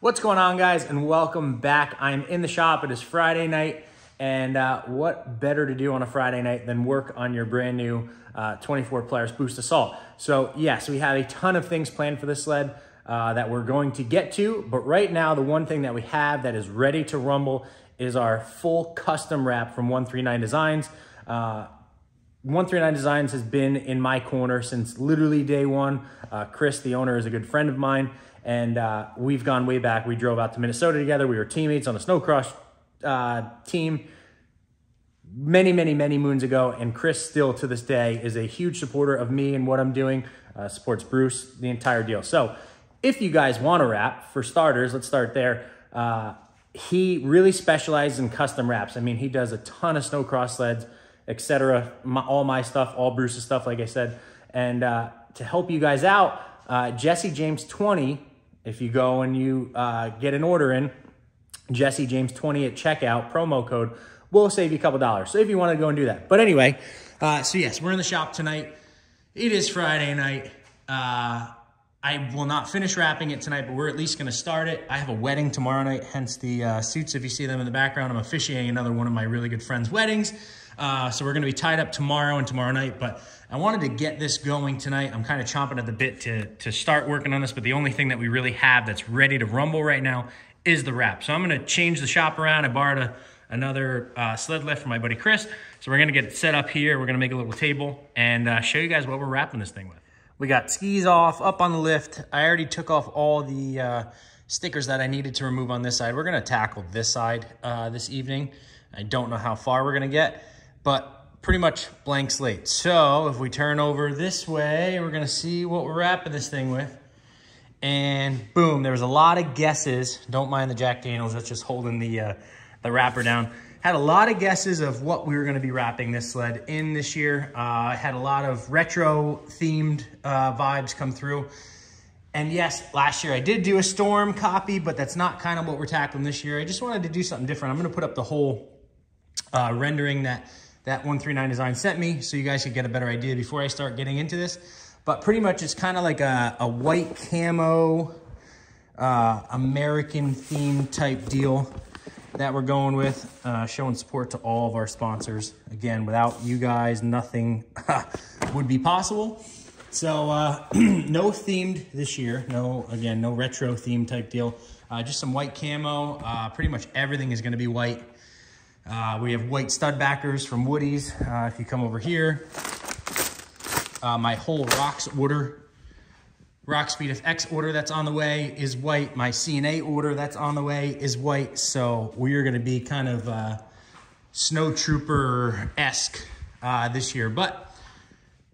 What's going on, guys, and welcome back. I'm in the shop. It is Friday night, and what better to do on a Friday night than work on your brand new 24 Polaris Boost Assault. So yes, we have a ton of things planned for this sled that we're going to get to, but right now the one thing that we have that is ready to rumble is our full custom wrap from 139 Designs. 139 Designs has been in my corner since literally day one. Chris, the owner, is a good friend of mine, and we've gone way back. We drove out to Minnesota together. We were teammates on a snowcross team many moons ago, and Chris still to this day is a huge supporter of me and what I'm doing, supports Bruce, the entire deal. So if you guys want a wrap, for starters, let's start there. He really specializes in custom wraps. I mean, he does a ton of snowcross sleds, etc. All my stuff, all Bruce's stuff, like I said. And to help you guys out, Jesse James 20, if you go and you get an order in, Jesse James 20 at checkout, promo code, will save you a couple dollars. So if you want to go and do that. But anyway, so yes, we're in the shop tonight. It is Friday night. I will not finish wrapping it tonight, but we're at least going to start it. I have a wedding tomorrow night, hence the suits. If you see them in the background, I'm officiating another one of my really good friends' weddings. So we're going to be tied up tomorrow and tomorrow night, but I wanted to get this going tonight. I'm kind of chomping at the bit to start working on this, but the only thing that we really have that's ready to rumble right now is the wrap. So I'm going to change the shop around. I borrowed another sled lift from my buddy Chris. So we're going to get it set up here. We're going to make a little table and show you guys what we're wrapping this thing with. We got skis off, up on the lift. I already took off all the stickers that I needed to remove on this side. We're gonna tackle this side this evening. I don't know how far we're gonna get, but pretty much blank slate. So if we turn over this way, we're gonna see what we're wrapping this thing with. And boom, there was a lot of guesses. Don't mind the Jack Daniels, that's just holding the wrapper down. Had a lot of guesses of what we were going to be wrapping this sled in this year. Had a lot of retro-themed vibes come through. And yes, last year I did do a Storm copy, but that's not kind of what we're tackling this year. I just wanted to do something different. I'm going to put up the whole rendering that 139 Design sent me so you guys can get a better idea before I start getting into this. But pretty much it's kind of like a white camo, American-themed type deal that we're going with, showing support to all of our sponsors. Again, without you guys, nothing would be possible. So no themed this year. No, again, no retro theme type deal. Just some white camo. Pretty much everything is gonna be white. We have white stud backers from Woody's. If you come over here, my whole ROX order, Rockspeed FX order that's on the way is white. My CNA order that's on the way is white. So we are going to be kind of snow trooper-esque this year. But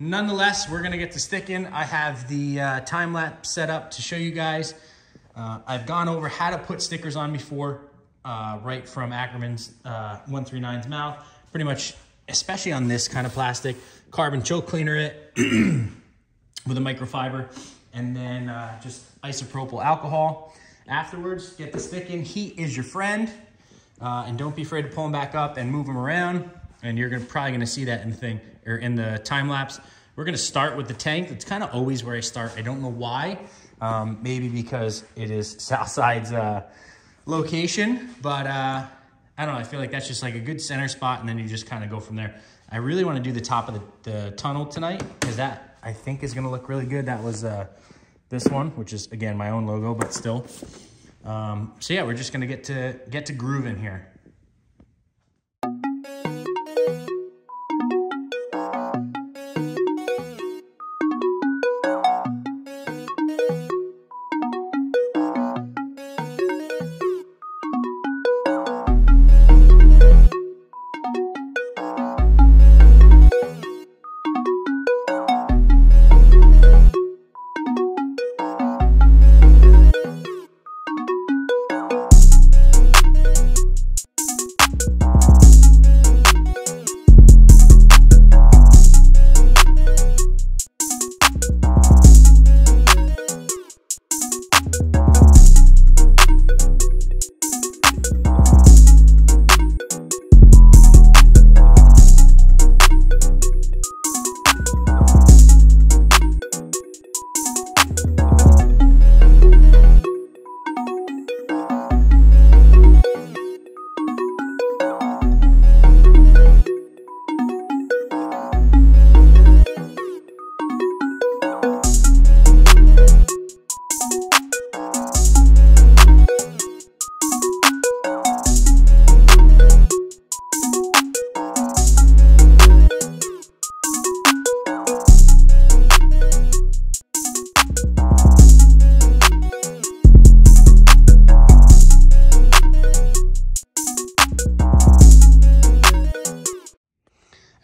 nonetheless, we're going to get to sticking. I have the time lapse set up to show you guys. I've gone over how to put stickers on before, right from Ackerman's 139's mouth. Pretty much, especially on this kind of plastic, carbon choke cleaner it with a microfiber, and then just isopropyl alcohol afterwards. Get the stick in. Heat is your friend, and don't be afraid to pull them back up and move them around, and you're probably gonna see that in the thing, or in the time lapse. We're gonna start with the tank. That's kind of always where I start. I don't know why. Maybe because it is Southside's location, but I don't know, I feel like that's just like a good center spot, and then you just kind of go from there. I really want to do the top of the tunnel tonight, because that I think is going to look really good. That was this one, which is, again, my own logo, but still. So yeah, we're just going to get to grooving here.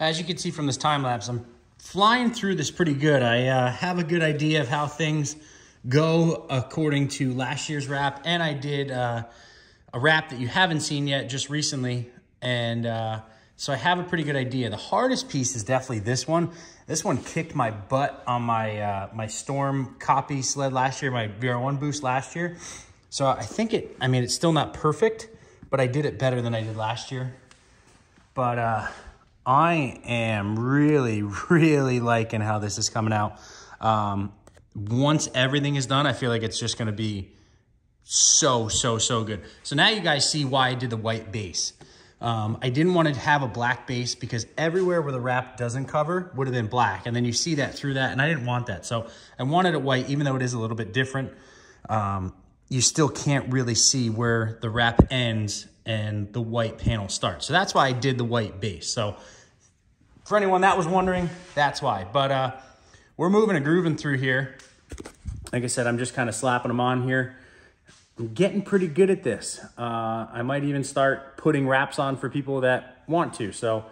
as you can see from this time lapse, I'm flying through this pretty good. I have a good idea of how things go according to last year's wrap, and I did a wrap that you haven't seen yet just recently, and so I have a pretty good idea. The hardest piece is definitely this one. This one kicked my butt on my my Storm copy sled last year, my VR1 boost last year. So I think it, I mean, it's still not perfect, but I did it better than I did last year. But I am really, really liking how this is coming out. Once everything is done, I feel like it's just gonna be so, so, so good. So now you guys see why I did the white base. I didn't want to have a black base because everywhere where the wrap doesn't cover would have been black. And then you see that through that, and I didn't want that. So I wanted it white, even though it is a little bit different. You still can't really see where the wrap ends and the white panel starts. So that's why I did the white base. So for anyone that was wondering, that's why. But we're moving and grooving through here. Like I said, I'm just kind of slapping them on here. I'm getting pretty good at this. I might even start putting wraps on for people that want to. So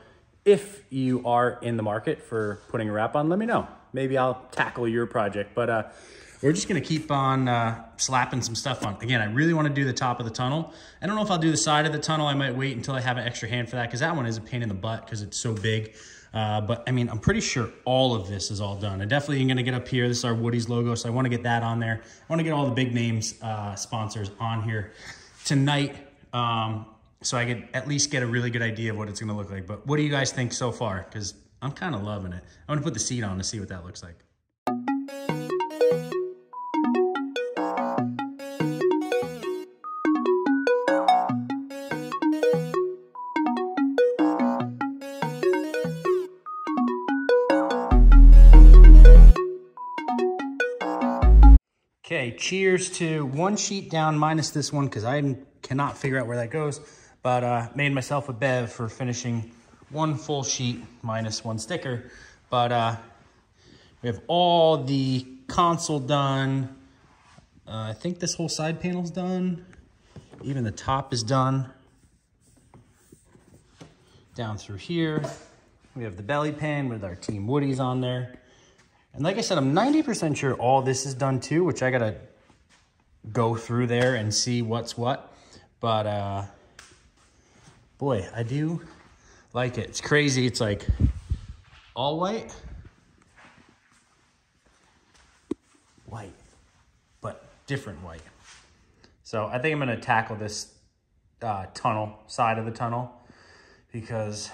if you are in the market for putting a wrap on, let me know. Maybe I'll tackle your project. But we're just gonna keep on slapping some stuff on. Again, I really wanna do the top of the tunnel. I don't know if I'll do the side of the tunnel. I might wait until I have an extra hand for that, because that one is a pain in the butt because it's so big. But I mean, I'm pretty sure all of this is all done. I definitely am gonna get up here. This is our Woody's logo, so I wanna get that on there. I wanna get all the big names, sponsors on here tonight, so I could at least get a really good idea of what it's gonna look like. But what do you guys think so far? Because I'm kinda loving it. I'm gonna put the seat on to see what that looks like. Okay, cheers to one sheet down minus this one, because I cannot figure out where that goes, but made myself a bev for finishing one full sheet minus one sticker. But we have all the console done. I think this whole side panel's done. Even the top is done. Down through here, we have the belly pan with our Team Woody's on there. And like I said, I'm 90% sure all this is done too, which I gotta go through there and see what's what. But boy, I do like it. It's crazy. It's like all white, white, but different white. So I think I'm gonna tackle this tunnel, side of the tunnel, because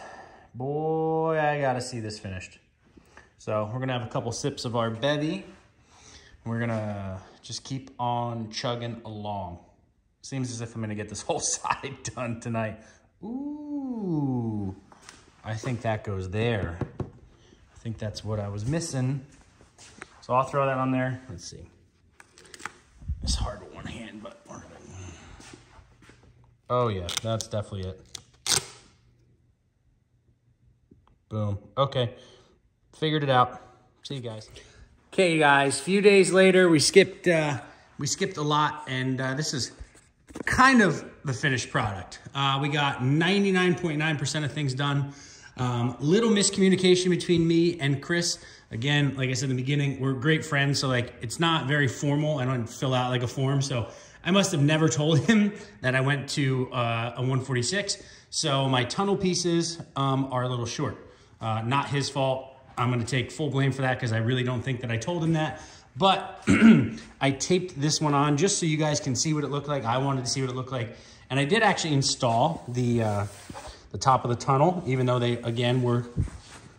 boy, I gotta see this finished. So we're gonna have a couple sips of our bevy. We're gonna just keep on chugging along. Seems as if I'm gonna get this whole side done tonight. Ooh, I think that goes there. I think that's what I was missing. So I'll throw that on there. Let's see. It's hard with one hand, but we're gonna... Oh yeah, that's definitely it. Boom, okay. Figured it out. See you guys. Okay, you guys, a few days later, we skipped a lot, and this is kind of the finished product. We got 99.9% of things done. Little miscommunication between me and Chris. Again, like I said in the beginning, we're great friends, so like it's not very formal. I don't fill out like a form, so I must have never told him that I went to a 146. So my tunnel pieces are a little short. Not his fault. I'm going to take full blame for that because I really don't think that I told him that. But I taped this one on just so you guys can see what it looked like. I wanted to see what it looked like. And I did actually install the top of the tunnel, even though they, again, were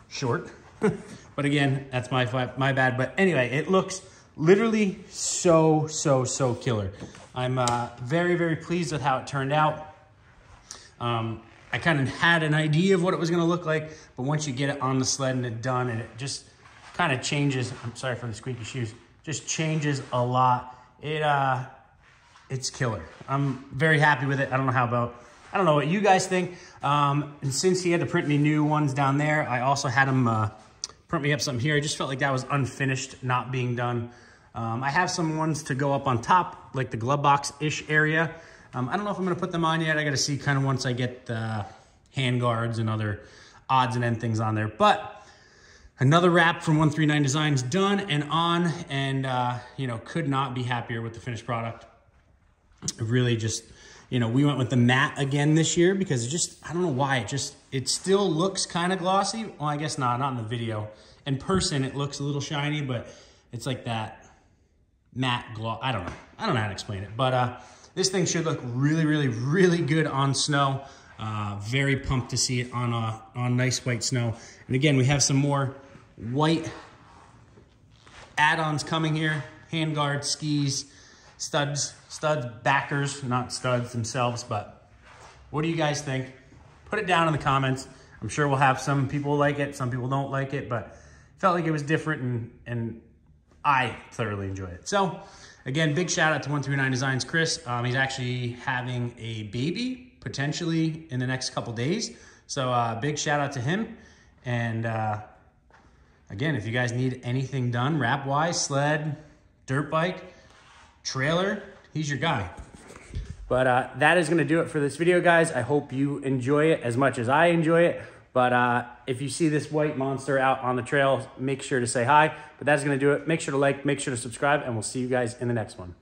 short. But again, that's my bad. But anyway, it looks literally so, so, so killer. I'm very, very pleased with how it turned out. I kind of had an idea of what it was going to look like, but once you get it on the sled and it's done, and it just kind of changes. I'm sorry for the squeaky shoes. Just changes a lot. It's killer. I'm very happy with it. I don't know what you guys think. And since he had to print me new ones down there, I also had him print me up something here. I just felt like that was unfinished, not being done. I have some ones to go up on top, like the glove box-ish area. I don't know if I'm going to put them on yet. I got to see kind of once I get the hand guards and other odds and end things on there. But another wrap from 139 Designs, done and on, and you know, could not be happier with the finished product. Really just, you know, we went with the matte again this year because it just, I don't know why, it still looks kind of glossy. Well, I guess not, not in the video. In person, it looks a little shiny, but it's like that matte gloss. I don't know how to explain it, but this thing should look really, really, really good on snow. Very pumped to see it on nice white snow. And again, we have some more white add-ons coming here. Hand guards, skis, studs, backers, not studs themselves, but what do you guys think? Put it down in the comments. I'm sure we'll have some people like it, some people don't like it, but felt like it was different, and I thoroughly enjoyed it. So again, big shout out to 139 Designs, Chris. He's actually having a baby potentially in the next couple days. So big shout out to him. And again, if you guys need anything done, wrap wise, sled, dirt bike, trailer, he's your guy. But that is going to do it for this video, guys. I hope you enjoy it as much as I enjoy it. But if you see this white monster out on the trail, make sure to say hi. But that's going to do it. Make sure to like, make sure to subscribe, and we'll see you guys in the next one.